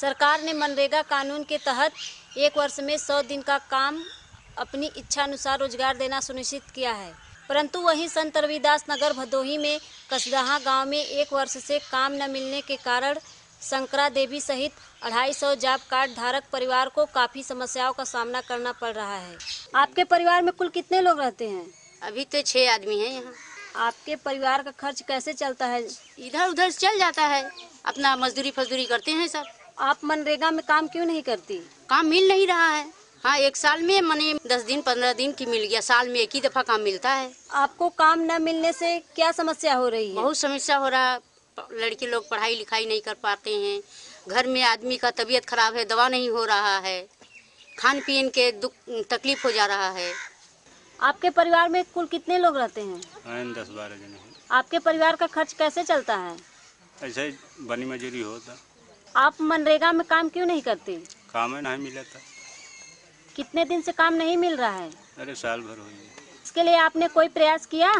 सरकार ने मनरेगा कानून के तहत 1 वर्ष में 100 दिन का काम अपनी इच्छानुसार रोजगार देना सुनिश्चित किया है, परंतु वहीं संत रविदास नगर भदोही में कसदाहा गांव में 1 वर्ष से काम न मिलने के कारण शंकरा देवी सहित 250 जॉब कार्ड धारक परिवार को काफ़ी समस्याओं का सामना करना पड़ रहा है। आपके परिवार में कुल कितने लोग रहते हैं? अभी तो 6 आदमी हैं यहाँ। आपके परिवार का खर्च कैसे चलता है? इधर उधर चल जाता है, अपना मजदूरी फजदूरी करते हैं सब। आप मनरेगा में काम क्यों नहीं करती? काम मिल नहीं रहा है। हाँ, 1 साल में मैंने 10 दिन 15 दिन की मिल गया, साल में 1 ही दफा काम मिलता है। आपको काम न मिलने से क्या समस्या हो रही है? बहुत समस्या हो रहा है, लड़के लोग पढ़ाई लिखाई नहीं कर पाते हैं, घर में आदमी का तबीयत खराब है, दवा नहीं हो रहा है, खान पीन के दुख तकलीफ हो जा रहा है। आपके परिवार में कुल कितने लोग रहते हैं? 10-12 जने हैं। आपके परिवार का खर्च कैसे चलता है? ऐसे बनी मजूरी होता। आप मनरेगा में काम क्यों नहीं करते? काम नहीं मिला था। कितने दिन से काम नहीं मिल रहा है? अरे साल भर हो गया। इसके लिए आपने कोई प्रयास किया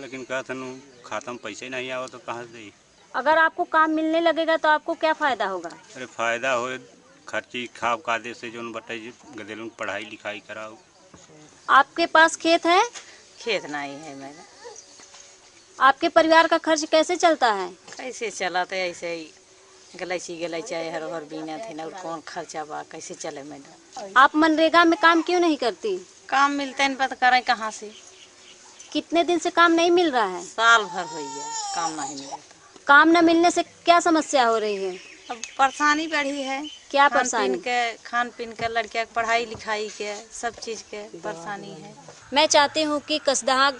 लेकिन कहते खाता में पैसे नहीं आओ तो कहाँ से दे? अगर आपको काम मिलने लगेगा तो आपको क्या फायदा होगा? अरे फायदा हो, खर्ची खाब कादे से जो बताइए, गदेलों पढ़ाई लिखाई कराओ। आपके पास खेत है? खेत नहीं है मेरा। आपके परिवार का खर्च कैसे चलता है? कैसे चलाते ऐसे ही, गलैची हर हर बीना थे ना, और कौन खर्चा बा, कैसे चले मैडम। आप मनरेगा में काम क्यों नहीं करती? काम मिलते नहीं पता करें कहाँ से। कितने दिन से काम नहीं मिल रहा है? साल भर हो गया काम नहीं मिल रहा। काम न मिलने से क्या समस्या हो रही है? अब परेशानी बढ़ी है। क्या परेशानी? खान पीन के, लड़किया के पढ़ाई लिखाई के, सब चीज के परेशानी है। मैं चाहती हूँ कि कसदाहा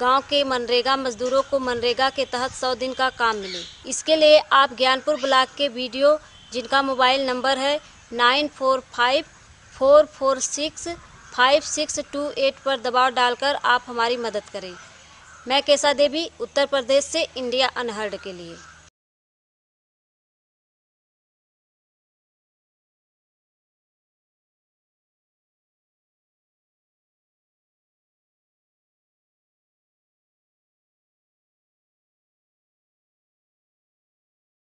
गांव के मनरेगा मजदूरों को मनरेगा के तहत 100 दिन का काम मिले। इसके लिए आप ज्ञानपुर ब्लॉक के BDO जिनका मोबाइल नंबर है 945-446-5628 पर दबाव डालकर आप हमारी मदद करें। मैं केशा देवी, उत्तर प्रदेश से इंडिया अनहर्ड के लिए।